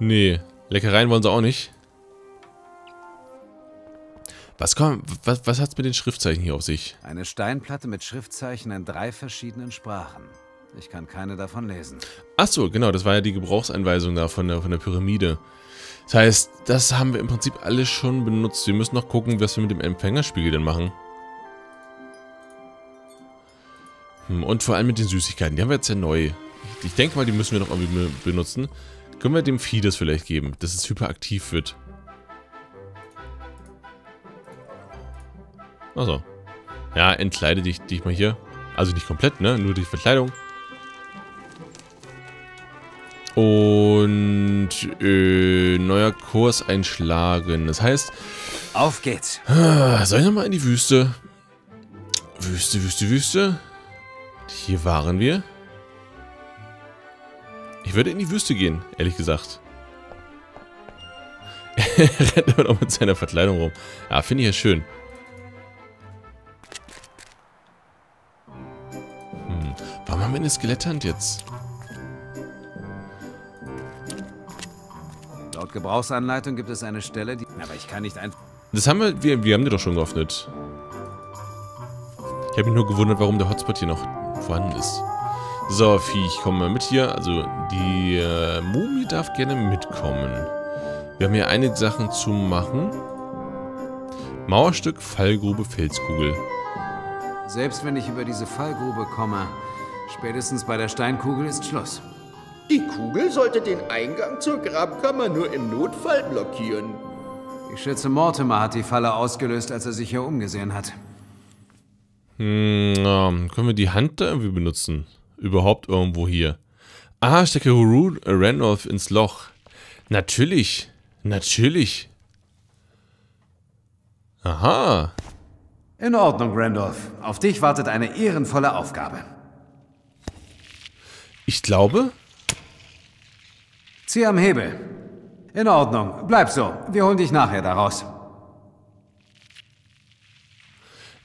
Nee, Leckereien wollen sie auch nicht. Was hat's mit den Schriftzeichen hier auf sich? Eine Steinplatte mit Schriftzeichen in 3 verschiedenen Sprachen. Ich kann keine davon lesen. Ach so, genau, das war ja die Gebrauchsanweisung da von der Pyramide. Das heißt, das haben wir im Prinzip alles schon benutzt. Wir müssen noch gucken, was wir mit dem Empfängerspiegel denn machen. Und vor allem mit den Süßigkeiten. Die haben wir jetzt ja neu. Ich denke mal, die müssen wir noch irgendwie benutzen. Können wir dem Vieh das vielleicht geben, dass es hyperaktiv wird? Also. Ja, entkleide dich mal hier. Also nicht komplett, ne? Nur die Verkleidung. Und neuer Kurs einschlagen. Das heißt... Auf geht's. Soll ich nochmal in die Wüste? Wüste. Hier waren wir. Ich würde in die Wüste gehen, ehrlich gesagt. Er rennt immer noch mit seiner Verkleidung rum. Ja, finde ich ja schön. Warum haben wir eine Skeletthand jetzt? Laut Gebrauchsanleitung gibt es eine Stelle, die... Aber ich kann nicht einfach... Das haben wir... Wir haben die doch schon geöffnet. Ich habe mich nur gewundert, warum der Hotspot hier noch vorhanden ist. So, Vieh, ich komme mal mit hier. Also, die Mumie darf gerne mitkommen. Wir haben hier einige Sachen zu machen. Mauerstück, Fallgrube, Felskugel. Selbst wenn ich über diese Fallgrube komme, spätestens bei der Steinkugel ist Schluss. Die Kugel sollte den Eingang zur Grabkammer nur im Notfall blockieren. Ich schätze, Mortimer hat die Falle ausgelöst, als er sich hier umgesehen hat. Können wir die Hand da irgendwie benutzen? Überhaupt irgendwo hier? Ah, stecke Randolph ins Loch. Natürlich. Aha. In Ordnung, Randolph. Auf dich wartet eine ehrenvolle Aufgabe. Ich glaube... Zieh am Hebel. In Ordnung. Bleib so. Wir holen dich nachher daraus.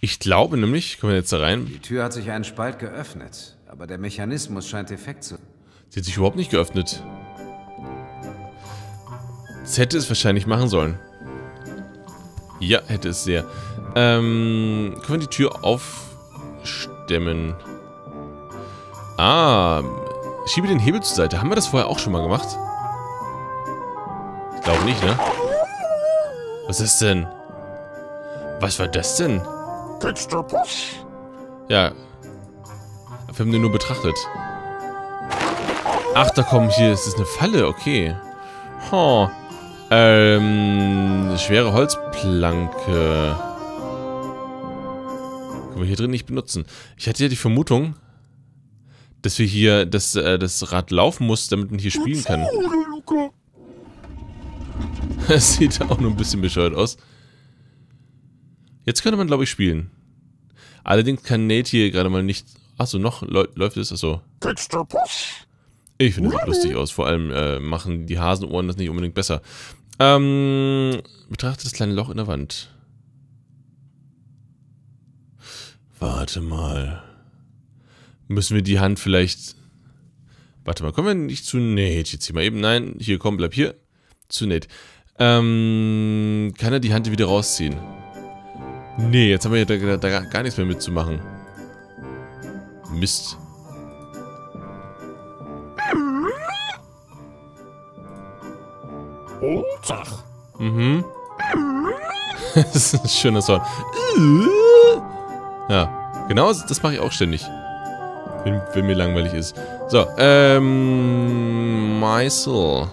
Ich glaube nämlich... Kommen wir jetzt da rein? Die Tür hat sich einen Spalt geöffnet, aber der Mechanismus scheint defekt zu... Sie hat sich überhaupt nicht geöffnet. Das hätte es wahrscheinlich machen sollen. Ja, hätte es sehr. Können wir die Tür aufstemmen? Ah, schiebe den Hebel zur Seite. Haben wir das vorher auch schon mal gemacht? Ich glaube nicht, ne? Was ist denn? Was war das denn? Ja. Wir haben den nur betrachtet. Ach, da kommen hier. Es ist eine Falle, okay. Oh. Schwere Holzplanke. Können wir hier drin nicht benutzen. Ich hatte ja die Vermutung, dass wir hier das Rad laufen muss, damit man hier spielen kann. Das sieht auch nur ein bisschen bescheuert aus. Jetzt könnte man, glaube ich, spielen. Allerdings kann Nate hier gerade mal nicht... Achso, noch läuft es. Achso. Ich finde das lustig aus. Vor allem machen die Hasenohren das nicht unbedingt besser. Betrachte das kleine Loch in der Wand. Warte mal. Müssen wir die Hand vielleicht... Warte mal, kommen wir nicht zu Nate? Jetzt hier mal eben. Nein, hier, komm, bleib hier. Zu Nate. Kann er die Hand wieder rausziehen? Nee, jetzt haben wir ja da gar nichts mehr mitzumachen. Mist. Mhm. Das ist ein schöner Sound. Ja, genau, das mache ich auch ständig. Wenn mir langweilig ist. So, Meißel.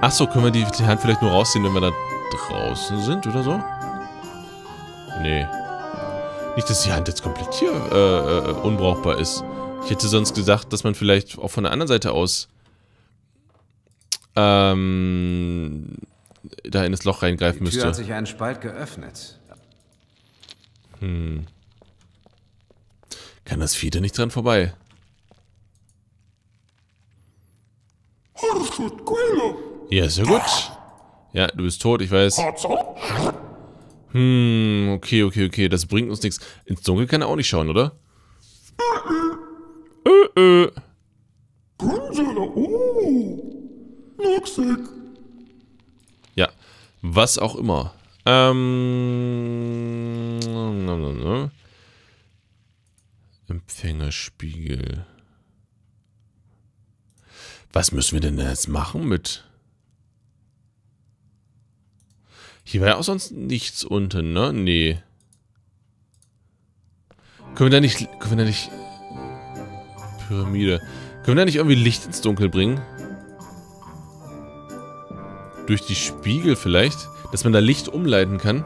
Achso, können wir die Hand vielleicht nur rausziehen, wenn wir da draußen sind oder so? Nee. Nicht, dass die Hand jetzt komplett hier unbrauchbar ist. Ich hätte sonst gesagt, dass man vielleicht auch von der anderen Seite aus da in das Loch reingreifen müsste. Die Tür hat sich einen Spalt geöffnet. Kann das Vieh da nicht dran vorbei? Ja, ist ja gut. Ja, du bist tot, ich weiß. Okay. Das bringt uns nichts. Ins Dunkel kann er auch nicht schauen, oder? Ja, was auch immer. Empfängerspiegel. Was müssen wir denn jetzt machen mit? Hier war ja auch sonst nichts unten, ne? Nee. Können wir da nicht... Pyramide. Können wir da nicht irgendwie Licht ins Dunkel bringen? Durch die Spiegel vielleicht? Dass man da Licht umleiten kann?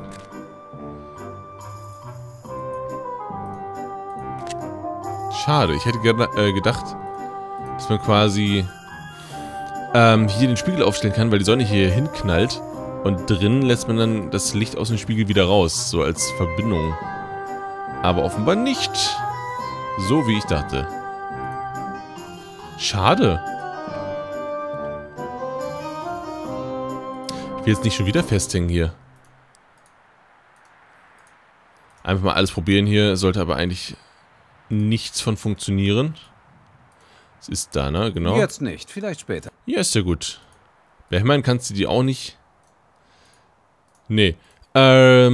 Schade. Ich hätte gedacht, dass man quasi hier den Spiegel aufstellen kann, weil die Sonne hier hinknallt. Und drin lässt man dann das Licht aus dem Spiegel wieder raus, so als Verbindung. Aber offenbar nicht. So wie ich dachte. Schade. Ich will jetzt nicht schon wieder festhängen hier. Einfach mal alles probieren hier, sollte aber eigentlich nichts von funktionieren. Es ist da, ne? Genau. Jetzt nicht, vielleicht später. Ja, ist ja gut. Ja, ich meine, kannst du die auch nicht... Nee. Das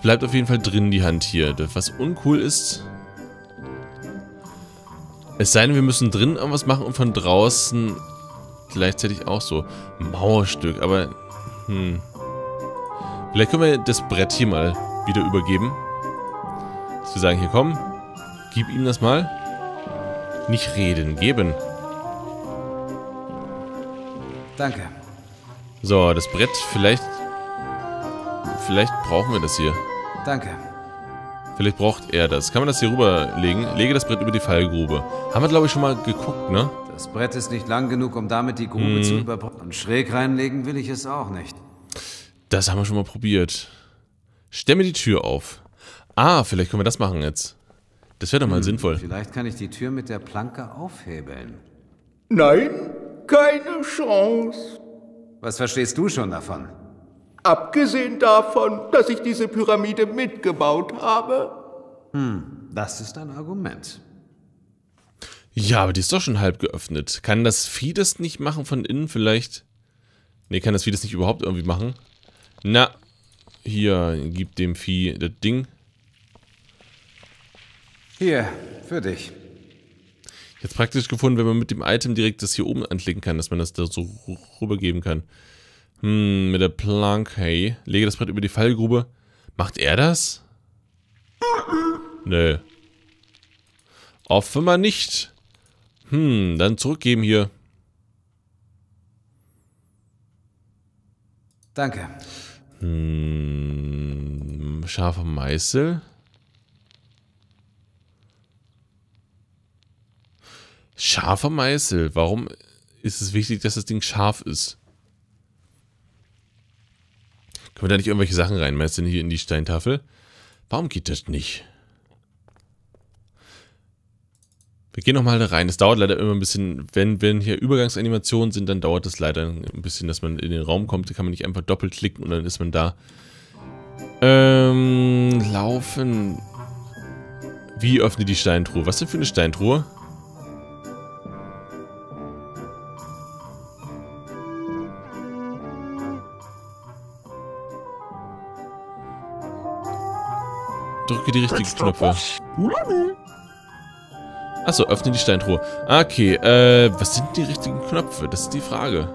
bleibt auf jeden Fall drin, die Hand hier. Das, was uncool ist... Es sei denn, wir müssen drinnen irgendwas machen und von draußen gleichzeitig auch so. Mauerstück, aber... Vielleicht können wir das Brett hier mal wieder übergeben. Dass wir sagen, hier komm, gib ihm das mal. Nicht reden, geben. Danke. So, das Brett, vielleicht brauchen wir das hier. Danke. Vielleicht braucht er das. Kann man das hier rüberlegen? Lege das Brett über die Fallgrube. Haben wir, glaube ich, schon mal geguckt, ne? Das Brett ist nicht lang genug, um damit die Grube zu überbrücken. Und schräg reinlegen will ich es auch nicht. Das haben wir schon mal probiert. Stemme die Tür auf. Ah, vielleicht können wir das machen jetzt. Das wäre doch mal sinnvoll. Vielleicht kann ich die Tür mit der Planke aufhebeln. Nein. Keine Chance. Was verstehst du schon davon? Abgesehen davon, dass ich diese Pyramide mitgebaut habe. Das ist ein Argument. Ja, aber die ist doch schon halb geöffnet. Kann das Vieh das nicht machen von innen vielleicht? Nee, kann das Vieh das nicht überhaupt irgendwie machen? Na, hier, gib dem Vieh das Ding. Hier, für dich. Ich hätte es praktisch gefunden, wenn man mit dem Item direkt das hier oben anklicken kann, dass man das da so rübergeben kann. Mit der Plank, hey. Lege das Brett über die Fallgrube. Macht er das? Nö. Offenbar nicht. Dann zurückgeben hier. Danke. Scharfer Meißel. Scharfer Meißel. Warum ist es wichtig, dass das Ding scharf ist? Können wir da nicht irgendwelche Sachen reinmeißeln hier in die Steintafel? Warum geht das nicht? Wir gehen nochmal da rein. Es dauert leider immer ein bisschen, wenn hier Übergangsanimationen sind, dann dauert das leider ein bisschen, dass man in den Raum kommt. Da kann man nicht einfach doppelt klicken und dann ist man da. Laufen. Wie öffne die Steintruhe? Was denn für eine Steintruhe? Drücke die richtigen Knöpfe. Achso, öffne die Steintruhe. Okay, was sind die richtigen Knöpfe? Das ist die Frage.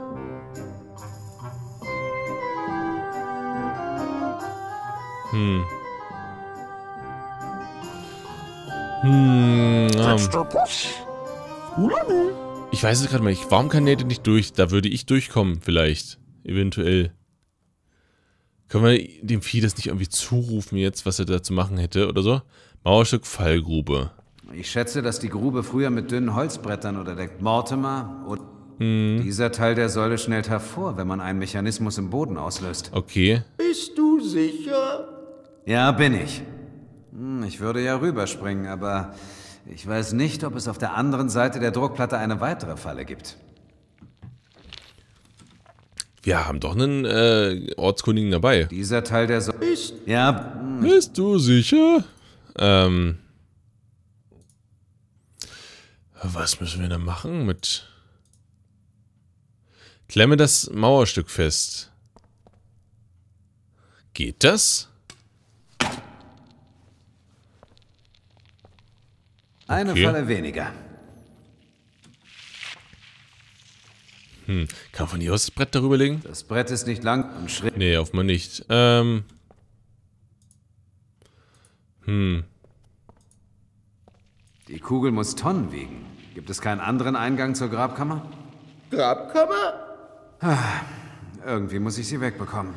Ich weiß es gerade mal nicht. Warum kann Nate nicht durch? Da würde ich durchkommen, vielleicht. Eventuell. Können wir dem Vieh das nicht irgendwie zurufen jetzt, was er da zu machen hätte oder so? Mauerstück, Fallgrube. Ich schätze, dass die Grube früher mit dünnen Holzbrettern oder der Mortimer und dieser Teil der Säule schnellt hervor, wenn man einen Mechanismus im Boden auslöst. Okay. Bist du sicher? Ja, bin ich. Ich würde ja rüberspringen, aber ich weiß nicht, ob es auf der anderen Seite der Druckplatte eine weitere Falle gibt. Wir haben doch einen Ortskundigen dabei. Dieser Teil der... Ja. Bist du sicher? Was müssen wir da machen mit... Klemme das Mauerstück fest. Geht das? Okay. Eine Falle weniger. Hm. Kann man von hier aus das Brett darüber legen? Das Brett ist nicht lang und schräg. Nee, auf mal nicht. Die Kugel muss Tonnen wiegen. Gibt es keinen anderen Eingang zur Grabkammer? Grabkammer? Irgendwie muss ich sie wegbekommen.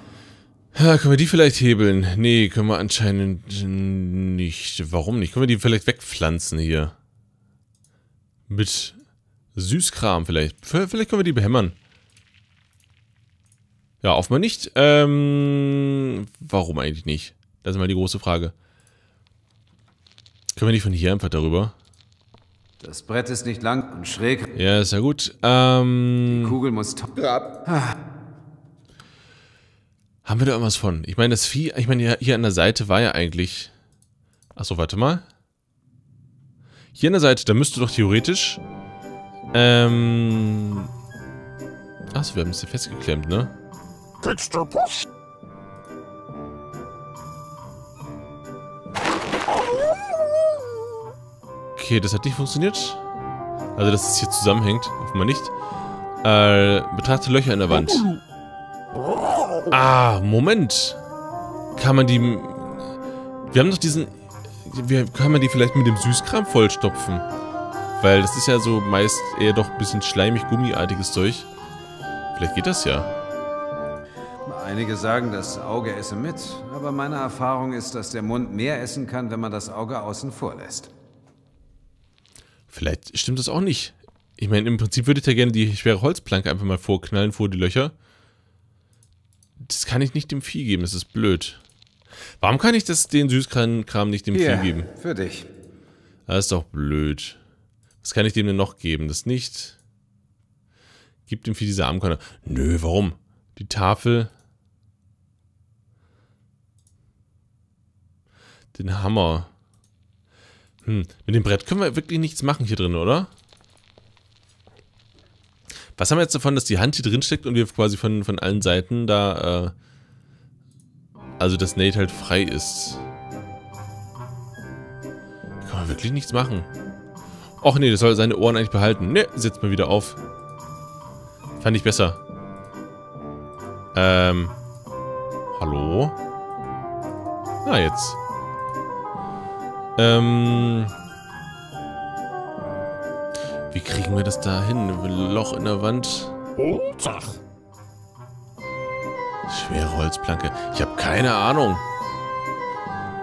Ja, können wir die vielleicht hebeln? Nee, können wir anscheinend nicht. Warum nicht? Können wir die vielleicht wegpflanzen hier? Mit Süßkram vielleicht. Vielleicht können wir die behämmern. Ja, offenbar nicht. Warum eigentlich nicht? Das ist mal die große Frage. Können wir nicht von hier einfach darüber? Das Brett ist nicht lang und schräg. Ja, ist ja gut. Die Kugel muss... Haben wir da irgendwas von? Ich meine, das Vieh... Ich meine, hier an der Seite war ja eigentlich... Achso, warte mal. Hier an der Seite, da müsste doch theoretisch... Achso, wir haben es hier festgeklemmt, ne? Kriegst du Post? Okay, das hat nicht funktioniert. Also, dass es hier zusammenhängt. Offenbar nicht. Betrachte Löcher in der Wand. Ah, Moment. Kann man die... Wir haben doch diesen... Kann man die vielleicht mit dem Süßkram vollstopfen? Weil das ist ja so meist eher doch ein bisschen schleimig-gummiartiges Zeug. Vielleicht geht das ja. Einige sagen, das Auge esse mit. Aber meine Erfahrung ist, dass der Mund mehr essen kann, wenn man das Auge außen vor lässt. Vielleicht stimmt das auch nicht. Ich meine, im Prinzip würde ich ja gerne die schwere Holzplanke einfach mal vorknallen vor die Löcher. Das kann ich nicht dem Vieh geben, das ist blöd. Warum kann ich das den Süßkram nicht dem Vieh geben? Für dich. Das ist doch blöd. Was kann ich dem denn noch geben? Das nicht. Gib dem Vieh diese Armkörner. Nö, warum? Die Tafel. Den Hammer. Mit dem Brett können wir wirklich nichts machen hier drin, oder? Was haben wir jetzt davon, dass die Hand hier drin steckt und wir quasi von allen Seiten da, also dass Nate halt frei ist. Kann man wirklich nichts machen. Och nee, das soll seine Ohren eigentlich behalten. Ne, setzt mal wieder auf. Fand ich besser. Hallo? Na, jetzt. Wie kriegen wir das da hin? Ein Loch in der Wand. Schwere Holzplanke. Ich habe keine Ahnung.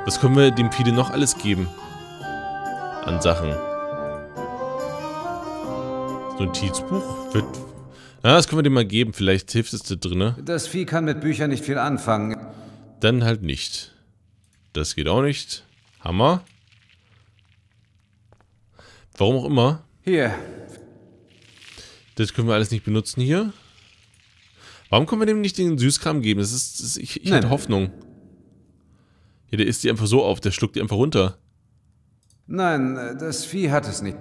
Was können wir dem Pide noch alles geben? An Sachen. Notizbuch wird... Ja, das können wir dem mal geben. Vielleicht hilft es da drin. Das Vieh kann mit Büchern nicht viel anfangen. Dann halt nicht. Das geht auch nicht. Hammer. Warum auch immer. Hier. Das können wir alles nicht benutzen hier. Warum können wir dem nicht den Süßkram geben? Ich hätte Hoffnung. Ja, der isst die einfach so auf. Der schluckt die einfach runter. Nein, das Vieh hat es nicht.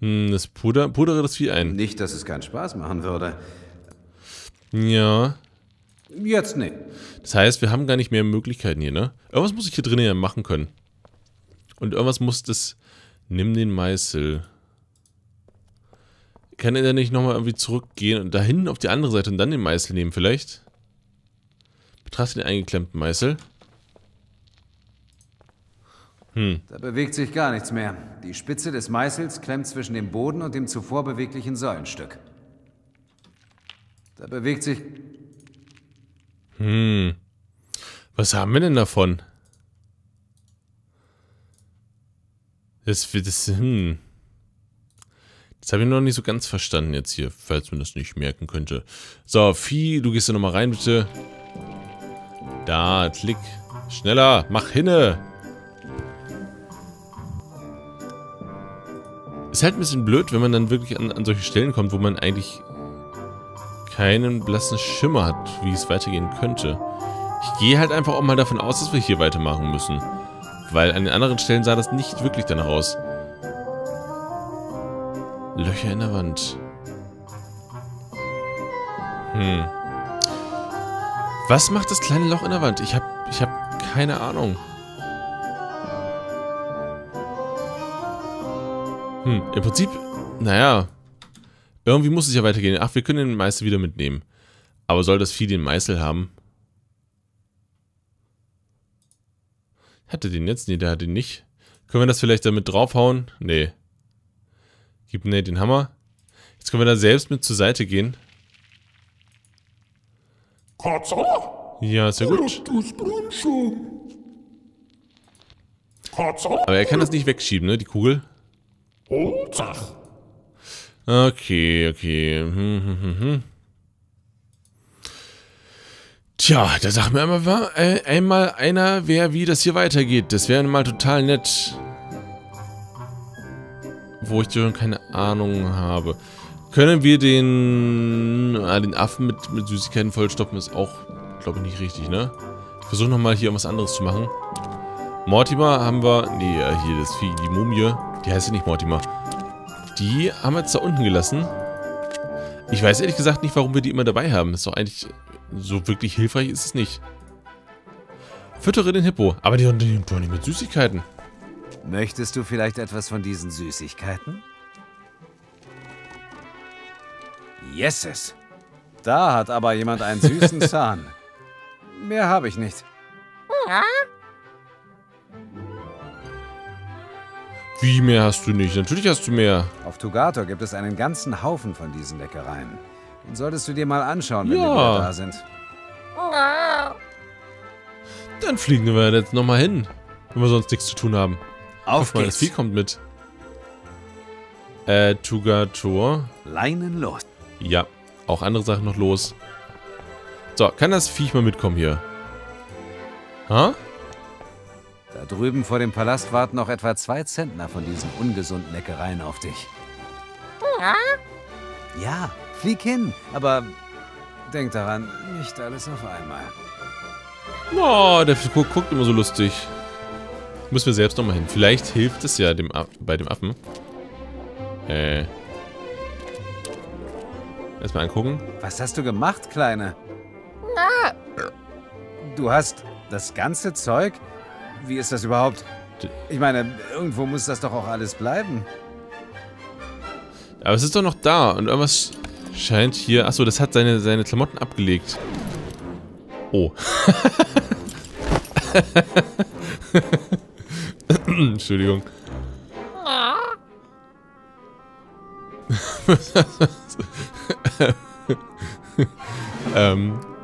Das pudere das Vieh ein. Nicht, dass es keinen Spaß machen würde. Ja. Jetzt nicht. Das heißt, wir haben gar nicht mehr Möglichkeiten hier, ne? Irgendwas muss ich hier drinnen ja machen können. Und irgendwas muss das... Nimm den Meißel. Kann er da nicht nochmal irgendwie zurückgehen und dahin auf die andere Seite und dann den Meißel nehmen vielleicht? Betrachte den eingeklemmten Meißel. Da bewegt sich gar nichts mehr. Die Spitze des Meißels klemmt zwischen dem Boden und dem zuvor beweglichen Säulenstück. Da bewegt sich... Was haben wir denn davon? Das habe ich noch nicht so ganz verstanden jetzt hier, falls man das nicht merken könnte. So, Vieh, du gehst da nochmal rein, bitte. Da, klick. Schneller, mach hinne. Ist halt ein bisschen blöd, wenn man dann wirklich an solche Stellen kommt, wo man eigentlich keinen blassen Schimmer hat, wie es weitergehen könnte. Ich gehe halt einfach auch mal davon aus, dass wir hier weitermachen müssen. Weil an den anderen Stellen sah das nicht wirklich danach aus. Löcher in der Wand. Hm. Was macht das kleine Loch in der Wand? Ich hab keine Ahnung. Hm, im Prinzip, naja. Irgendwie muss es ja weitergehen. Ach, wir können den Meißel wieder mitnehmen. Aber soll das Vieh den Meißel haben? Hat er den jetzt? Nee, der hat den nicht. Können wir das vielleicht damit draufhauen? Nee. Gib Nate den Hammer. Jetzt können wir da selbst mit zur Seite gehen. Ja, ist ja gut. Aber er kann das nicht wegschieben, ne? Die Kugel. Okay, okay. Tja, da sagt mir einmal einer, wer wie das hier weitergeht. Das wäre mal total nett. Wo ich schon keine Ahnung habe. Können wir den Affen mit Süßigkeiten vollstopfen? Ist auch, glaube ich, nicht richtig, ne? Ich versuche nochmal hier was anderes zu machen. Mortimer haben wir... Nee, hier das Vieh, die Mumie. Die heißt ja nicht Mortimer. Die haben wir jetzt da unten gelassen. Ich weiß ehrlich gesagt nicht, warum wir die immer dabei haben. Ist doch eigentlich... So wirklich hilfreich ist es nicht. Füttere den Hippo. Aber die haben doch nicht mit Süßigkeiten. Möchtest du vielleicht etwas von diesen Süßigkeiten? Yeses. Da hat aber jemand einen süßen Zahn. Mehr habe ich nicht. Wie mehr hast du nicht? Natürlich hast du mehr. Auf Tugator gibt es einen ganzen Haufen von diesen Leckereien. Den solltest du dir mal anschauen, wenn wir wieder da sind. Dann fliegen wir jetzt nochmal hin, wenn wir sonst nichts zu tun haben. Auf geht's. Das Vieh kommt mit. Tugator. Leinen los. Ja, auch andere Sachen noch los. So, kann das Viech mal mitkommen hier? Ha? Da drüben vor dem Palast warten noch etwa 2 Zentner von diesen ungesunden Leckereien auf dich. Ja, flieg hin, aber denk daran, nicht alles auf einmal. Oh, der guckt immer so lustig. Müssen wir selbst nochmal hin. Vielleicht hilft es ja bei dem Affen. Erstmal angucken. Was hast du gemacht, Kleine? Du hast das ganze Zeug? Wie ist das überhaupt? Ich meine, irgendwo muss das doch auch alles bleiben. Aber es ist doch noch da und irgendwas scheint hier... Achso, das hat seine Klamotten abgelegt. Oh. Entschuldigung.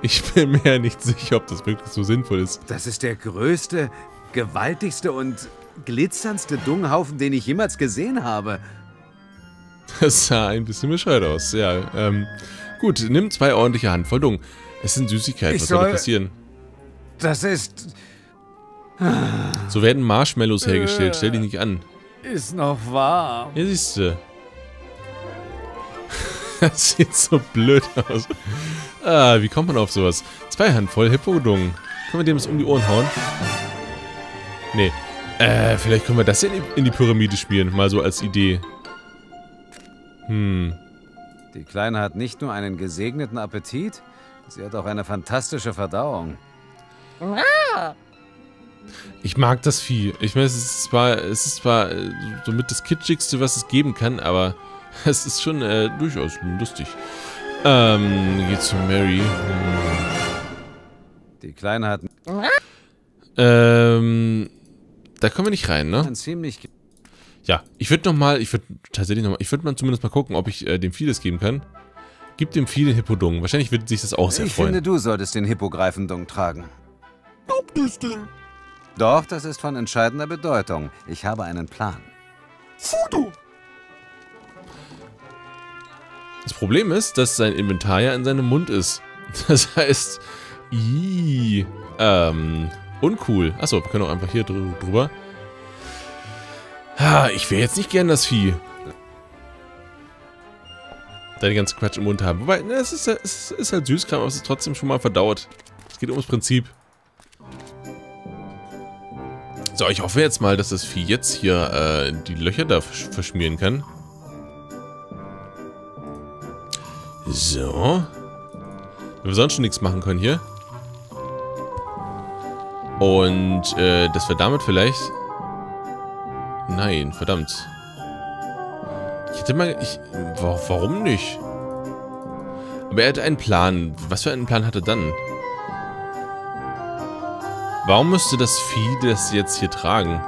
Ich bin mir nicht sicher, ob das wirklich so sinnvoll ist. Das ist der größte, gewaltigste und glitzerndste Dunghaufen, den ich jemals gesehen habe. Das sah ein bisschen bescheuert aus, ja. Gut, nimm 2 ordentliche Handvoll Dung. Es sind Süßigkeiten, was soll da passieren? Das ist... So werden Marshmallows hergestellt, stell dich nicht an. Ist noch warm. Ja, siehste. Das sieht so blöd aus. Ah, wie kommt man auf sowas? 2 Handvoll Hippodungen. Können wir dem das um die Ohren hauen? Nee. Vielleicht können wir das in die Pyramide spielen. Mal so als Idee. Hm. Die Kleine hat nicht nur einen gesegneten Appetit, sie hat auch eine fantastische Verdauung. Ich mag das Vieh. Ich meine, es ist zwar somit das Kitschigste, was es geben kann, aber... Es ist schon durchaus lustig. Geht zu Mary. Die Kleine hat... Da kommen wir nicht rein, ne? Ja, ich würde zumindest mal gucken, ob ich dem Vieh das geben kann. Gib dem Vieh den Hippodung. Wahrscheinlich würde sich das auch sehr freuen. Ich finde, du solltest den Hippogreifendung tragen. Doch, das ist von entscheidender Bedeutung. Ich habe einen Plan. Foto! Das Problem ist, dass sein Inventar ja in seinem Mund ist. Das heißt... uncool. Achso, wir können auch einfach hier drüber. Ha, ich wäre jetzt nicht gern das Vieh. Da den ganzen Quatsch im Mund haben. Wobei, na, es ist halt Süßkram, aber es ist trotzdem schon mal verdaut. Es geht ums Prinzip. So, ich hoffe jetzt mal, dass das Vieh jetzt hier die Löcher da verschmieren kann. So. Wenn wir sonst schon nichts machen können hier. Und dass wir damit vielleicht... Nein, verdammt. Ich hätte mal... Warum nicht? Aber er hatte einen Plan. Was für einen Plan hatte er dann? Warum müsste das Vieh das jetzt hier tragen?